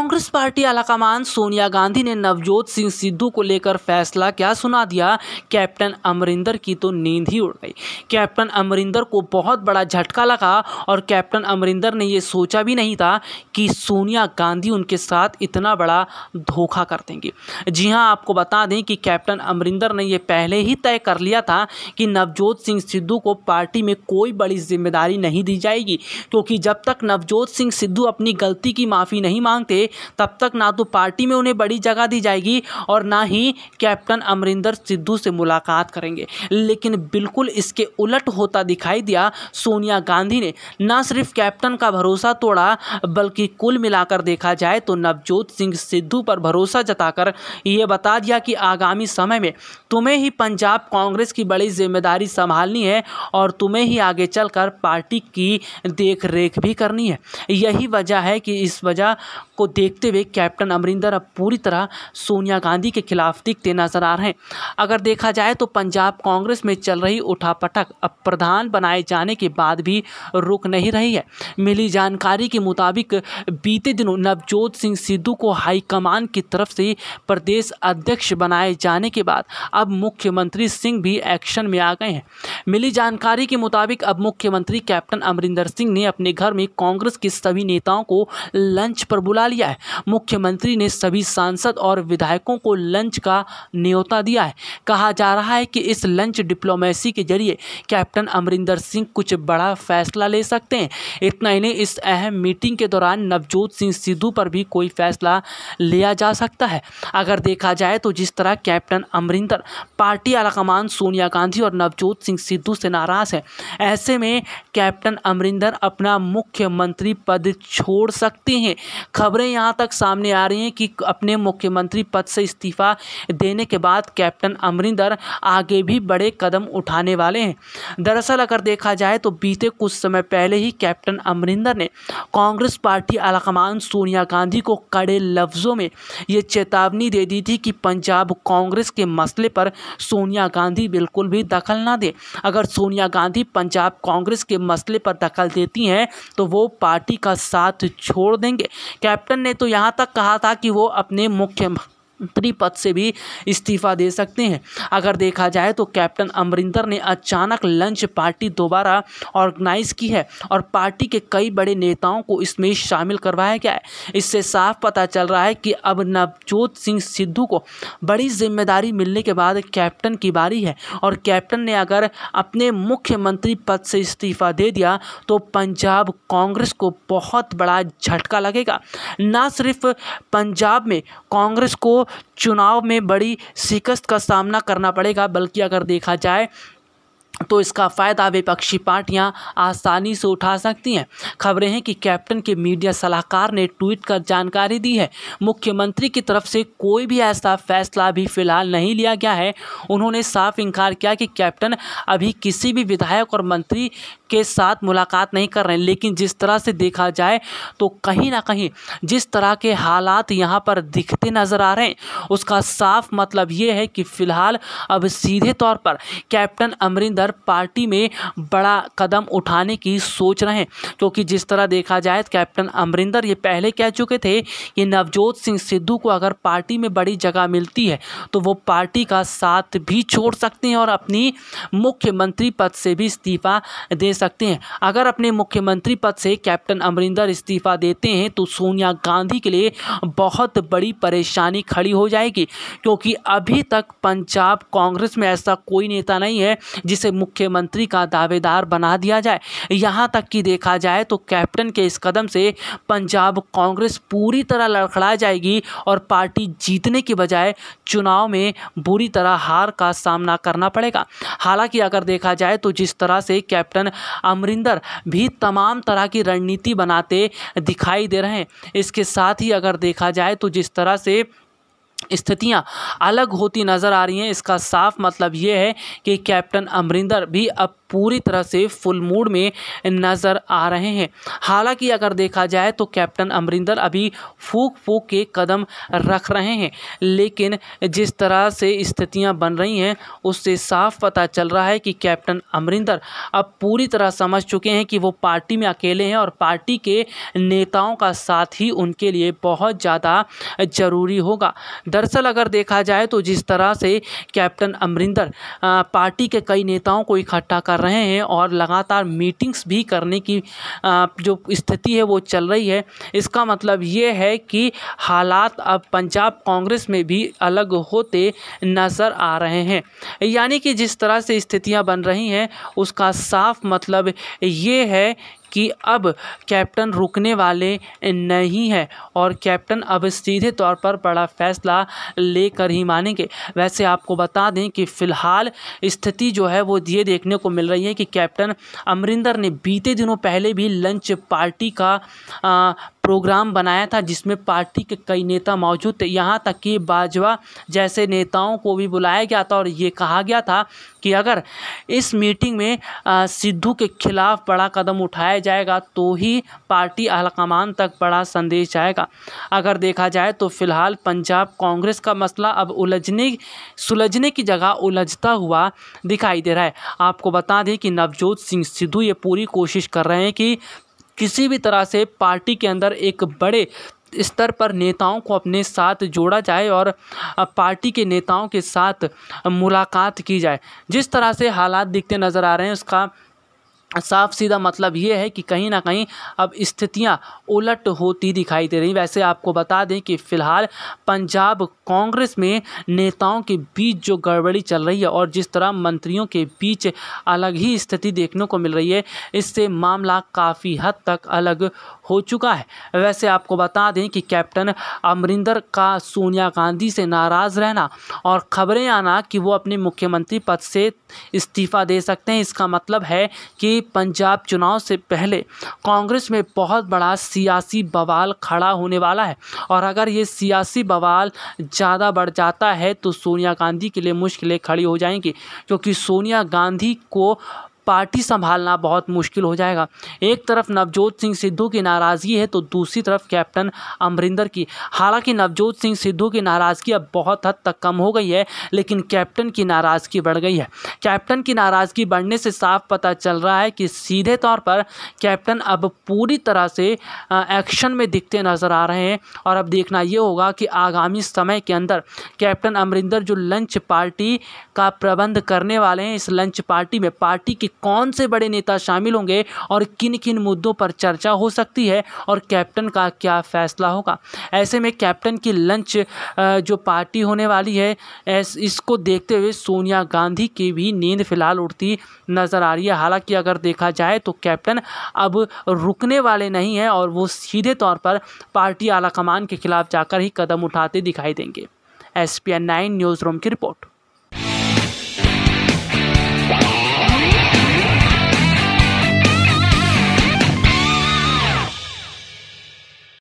Congress party आलाकमान सोनिया गांधी ने नवजोत सिंह सिद्धू को लेकर फैसला क्या सुना दिया। कैप्टन अमरिंदर की तो नींद ही उड़ गई। कैप्टन अमरिंदर को बहुत बड़ा झटका लगा और कैप्टन अमरिंदर ने ये सोचा भी नहीं था कि सोनिया गांधी उनके साथ इतना बड़ा धोखा कर देंगी। जी हां, आपको बता दें कि कैप्टन अमरिंदर ने यह पहले ही तय कर लिया था कि नवजोत सिंह सिद्धू को पार्टी में कोई बड़ी जिम्मेदारी नहीं दी जाएगी, क्योंकि जब तक नवजोत सिंह सिद्धू अपनी गलती की माफ़ी नहीं मांगते तब तक ना तो पार्टी में उन्हें बड़ी जगह दी जाएगी और ना ही कैप्टन अमरिंदर सिद्धू से मुलाकात करेंगे। लेकिन बिल्कुल इसके उलट होता दिखाई दिया। सोनिया गांधी ने ना सिर्फ कैप्टन का भरोसा तोड़ा बल्कि कुल मिलाकर देखा जाए तो नवजोत सिंह सिद्धू पर भरोसा जताकर यह बता दिया कि आगामी समय में तुम्हें ही पंजाब कांग्रेस की बड़ी जिम्मेदारी संभालनी है और तुम्हें ही आगे चलकर पार्टी की देखरेख भी करनी है। यही वजह है कि इस वजह को देखते हुए कैप्टन अमरिंदर अब पूरी तरह सोनिया गांधी के खिलाफ दिखते नजर आ रहे हैं। अगर देखा जाए तो पंजाब कांग्रेस में चल रही उठापटक अब प्रधान बनाए जाने के बाद भी रुक नहीं रही है। मिली जानकारी के मुताबिक बीते दिनों नवजोत सिंह सिद्धू को हाईकमान की तरफ से प्रदेश अध्यक्ष बनाए जाने के बाद अब मुख्यमंत्री सिंह भी एक्शन में आ गए हैं। मिली जानकारी के मुताबिक अब मुख्यमंत्री कैप्टन अमरिंदर सिंह ने अपने घर में कांग्रेस के सभी नेताओं को लंच पर बुला लिया है। मुख्यमंत्री ने सभी सांसद और विधायकों को लंच का न्योता दिया है। कहा जा रहा है कि इस लंच डिप्लोमेसी के जरिए कैप्टन अमरिंदर सिंह कुछ बड़ा फैसला ले सकते हैं। इतना ही नहीं, इस अहम मीटिंग के दौरान नवजोत सिंह सिद्धू पर भी कोई फैसला लिया जा सकता है। अगर देखा जाए तो जिस तरह कैप्टन अमरिंदर, पार्टी आलाकमान सोनिया गांधी और नवजोत सिंह सिद्धू से नाराज़ है, ऐसे में कैप्टन अमरिंदर अपना मुख्यमंत्री पद छोड़ सकते हैं। खबरें यहाँ तक सामने आ रही हैं कि अपने मुख्यमंत्री पद से इस्तीफा देने के बाद कैप्टन अमरिंदर आगे भी बड़े कदम उठाने वाले हैं। दरअसल अगर देखा जाए तो बीते कुछ समय पहले ही कैप्टन अमरिंदर ने कांग्रेस पार्टी आलाकमान सोनिया गांधी को कड़े लफ्ज़ों में ये चेतावनी दे दी थी कि पंजाब कांग्रेस के मसले पर सोनिया गांधी बिल्कुल भी दखल ना दे। अगर सोनिया गांधी पंजाब कांग्रेस के मसले पर दखल देती हैं तो वो पार्टी का साथ छोड़ देंगे। कैप्टन ने तो यहाँ तक कहा था कि वो अपने मुख्यमंत्री पद से भी इस्तीफा दे सकते हैं। अगर देखा जाए तो कैप्टन अमरिंदर ने अचानक लंच पार्टी दोबारा ऑर्गेनाइज की है और पार्टी के कई बड़े नेताओं को इसमें शामिल करवाया गया है। इससे साफ पता चल रहा है कि अब नवजोत सिंह सिद्धू को बड़ी जिम्मेदारी मिलने के बाद कैप्टन की बारी है और कैप्टन ने अगर अपने मुख्यमंत्री पद से इस्तीफा दे दिया तो पंजाब कांग्रेस को बहुत बड़ा झटका लगेगा। ना सिर्फ पंजाब में कांग्रेस को चुनाव में बड़ी शिकस्त का सामना करना पड़ेगा, बल्कि अगर देखा जाए तो इसका फ़ायदा विपक्षी पार्टियां आसानी से उठा सकती हैं। खबरें हैं कि कैप्टन के मीडिया सलाहकार ने ट्वीट कर जानकारी दी है। मुख्यमंत्री की तरफ से कोई भी ऐसा फैसला अभी फ़िलहाल नहीं लिया गया है। उन्होंने साफ इनकार किया कि कैप्टन अभी किसी भी विधायक और मंत्री के साथ मुलाकात नहीं कर रहे हैं। लेकिन जिस तरह से देखा जाए तो कहीं ना कहीं जिस तरह के हालात यहाँ पर दिखते नज़र आ रहे हैं उसका साफ मतलब ये है कि फ़िलहाल अब सीधे तौर पर कैप्टन अमरिंदर पार्टी में बड़ा कदम उठाने की सोच रहे हैं, क्योंकि जिस तरह देखा जाए कैप्टन अमरिंदर ये पहले कह चुके थे कि नवजोत सिंह सिद्धू को अगर पार्टी में बड़ी जगह मिलती है तो वो पार्टी का साथ भी छोड़ सकते हैं और अपनी मुख्यमंत्री पद से भी इस्तीफा दे सकते हैं। अगर अपने मुख्यमंत्री पद से कैप्टन अमरिंदर इस्तीफा देते हैं तो सोनिया गांधी के लिए बहुत बड़ी परेशानी खड़ी हो जाएगी, क्योंकि अभी तक पंजाब कांग्रेस में ऐसा कोई नेता नहीं है जिसे मुख्यमंत्री का दावेदार बना दिया जाए। यहां तक कि देखा जाए तो कैप्टन के इस कदम से पंजाब कांग्रेस पूरी तरह लड़खड़ा जाएगी और पार्टी जीतने की बजाय चुनाव में बुरी तरह हार का सामना करना पड़ेगा। हालांकि अगर देखा जाए तो जिस तरह से कैप्टन अमरिंदर भी तमाम तरह की रणनीति बनाते दिखाई दे रहे हैं, इसके साथ ही अगर देखा जाए तो जिस तरह से स्थितियां अलग होती नज़र आ रही हैं इसका साफ मतलब ये है कि कैप्टन अमरिंदर भी अब पूरी तरह से फुल मूड में नज़र आ रहे हैं। हालांकि अगर देखा जाए तो कैप्टन अमरिंदर अभी फूक फूक के कदम रख रहे हैं, लेकिन जिस तरह से स्थितियां बन रही हैं उससे साफ पता चल रहा है कि कैप्टन अमरिंदर अब पूरी तरह समझ चुके हैं कि वो पार्टी में अकेले हैं और पार्टी के नेताओं का साथ ही उनके लिए बहुत ज़्यादा ज़रूरी होगा। दरअसल अगर देखा जाए तो जिस तरह से कैप्टन अमरिंदर पार्टी के कई नेताओं को इकट्ठा कर रहे हैं और लगातार मीटिंग्स भी करने की जो स्थिति है वो चल रही है, इसका मतलब ये है कि हालात अब पंजाब कांग्रेस में भी अलग होते नज़र आ रहे हैं। यानी कि जिस तरह से स्थितियां बन रही हैं उसका साफ मतलब ये है कि अब कैप्टन रुकने वाले नहीं हैं और कैप्टन अब सीधे तौर पर बड़ा फैसला लेकर ही मानेंगे। वैसे आपको बता दें कि फ़िलहाल स्थिति जो है वो ये देखने को मिल रही है कि कैप्टन अमरिंदर ने बीते दिनों पहले भी लंच पार्टी का प्रोग्राम बनाया था, जिसमें पार्टी के कई नेता मौजूद थे। यहाँ तक कि बाजवा जैसे नेताओं को भी बुलाया गया था और ये कहा गया था कि अगर इस मीटिंग में सिद्धू के खिलाफ बड़ा कदम उठाया जाएगा तो ही पार्टी आलाकमान तक बड़ा संदेश जाएगा। अगर देखा जाए तो फिलहाल पंजाब कांग्रेस का मसला अब सुलझने की जगह उलझता हुआ दिखाई दे रहा है। आपको बता दें कि नवजोत सिंह सिद्धू ये पूरी कोशिश कर रहे हैं कि किसी भी तरह से पार्टी के अंदर एक बड़े स्तर पर नेताओं को अपने साथ जोड़ा जाए और पार्टी के नेताओं के साथ मुलाकात की जाए। जिस तरह से हालात दिखते नज़र आ रहे हैं उसका साफ सीधा मतलब ये है कि कहीं ना कहीं अब स्थितियां उलट होती दिखाई दे रही। वैसे आपको बता दें कि फ़िलहाल पंजाब कांग्रेस में नेताओं के बीच जो गड़बड़ी चल रही है और जिस तरह मंत्रियों के बीच अलग ही स्थिति देखने को मिल रही है, इससे मामला काफ़ी हद तक अलग हो चुका है। वैसे आपको बता दें कि कैप्टन अमरिंदर का सोनिया गांधी से नाराज़ रहना और ख़बरें आना कि वो अपने मुख्यमंत्री पद से इस्तीफ़ा दे सकते हैं, इसका मतलब है कि पंजाब चुनाव से पहले कांग्रेस में बहुत बड़ा सियासी बवाल खड़ा होने वाला है। और अगर ये सियासी बवाल ज़्यादा बढ़ जाता है तो सोनिया गांधी के लिए मुश्किलें खड़ी हो जाएंगी, क्योंकि सोनिया गांधी को पार्टी संभालना बहुत मुश्किल हो जाएगा। एक तरफ नवजोत सिंह सिद्धू की नाराज़गी है तो दूसरी तरफ कैप्टन अमरिंदर की। हालांकि नवजोत सिंह सिद्धू की नाराज़गी अब बहुत हद तक कम हो गई है, लेकिन कैप्टन की नाराज़गी बढ़ गई है। कैप्टन की नाराज़गी बढ़ने से साफ पता चल रहा है कि सीधे तौर पर कैप्टन अब पूरी तरह से एक्शन में दिखते नज़र आ रहे हैं। और अब देखना ये होगा कि आगामी समय के अंदर कैप्टन अमरिंदर जो लंच पार्टी का प्रबंध करने वाले हैं, इस लंच पार्टी में पार्टी की कौन से बड़े नेता शामिल होंगे और किन किन मुद्दों पर चर्चा हो सकती है और कैप्टन का क्या फैसला होगा। ऐसे में कैप्टन की लंच जो पार्टी होने वाली है इसको देखते हुए सोनिया गांधी की भी नींद फिलहाल उड़ती नज़र आ रही है। हालांकि अगर देखा जाए तो कैप्टन अब रुकने वाले नहीं हैं और वो सीधे तौर पर पार्टी आलाकमान के खिलाफ जाकर ही कदम उठाते दिखाई देंगे। SPN 9 न्यूज़ रूम की रिपोर्ट।